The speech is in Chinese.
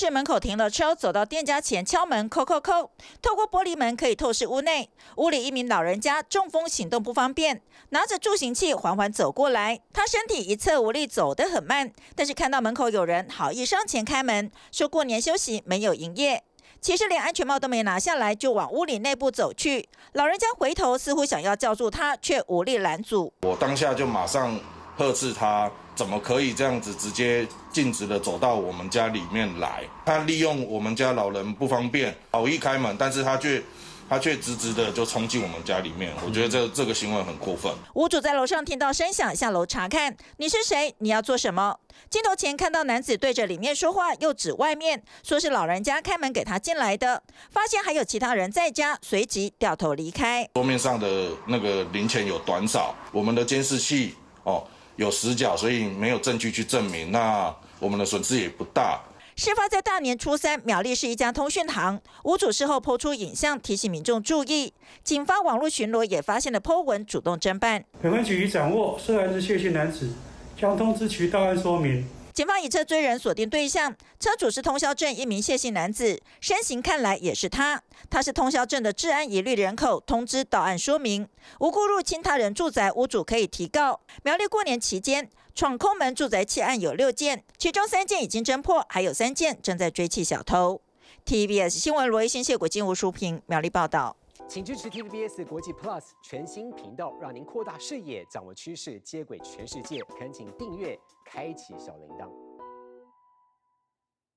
至门口停了车，走到店家前敲门，叩叩叩。透过玻璃门可以透视屋内。屋里一名老人家中风，行动不方便，拿着助行器缓缓走过来。他身体一侧无力，走得很慢。但是看到门口有人，好意上前开门，说过年休息，没有营业。 其实连安全帽都没拿下来，就往屋里内部走去。老人家回头，似乎想要叫住他，却无力拦阻。我当下就马上呵斥他：“怎么可以这样子直接径直的走到我们家里面来？”他利用我们家老人不方便，好意开门，但是他却直直的就冲进我们家里面。我觉得这个行为很过分。屋主在楼上听到声响，下楼查看：“你是谁？你要做什么？” 镜头前看到男子对着里面说话，又指外面，说是老人家开门给他进来的。发现还有其他人在家，随即掉头离开。桌面上的那个零钱有短少，我们的监视器有死角，所以没有证据去证明。那我们的损失也不大。事发在大年初三，苗栗市一家通讯行，屋主事后po出影像提醒民众注意。警方网络巡逻也发现了po文，主动侦办。本分局已掌握涉案之谢姓男子。 将通知其到案说明。警方以车追人锁定对象，车主是通霄镇一名谢姓男子，身形看来也是他。他是通霄镇的治安疑虑人口，通知到案说明，无故入侵他人住宅，屋主可以提告。苗栗过年期间闯空门住宅窃案有6件，其中3件已经侦破，还有3件正在追缉小偷。TVBS 新闻罗一新、谢国金、吴淑平苗栗报道。 请支持 TVBS 国际 Plus 全新频道，让您扩大视野，掌握趋势，接轨全世界。恳请订阅，开启小铃铛。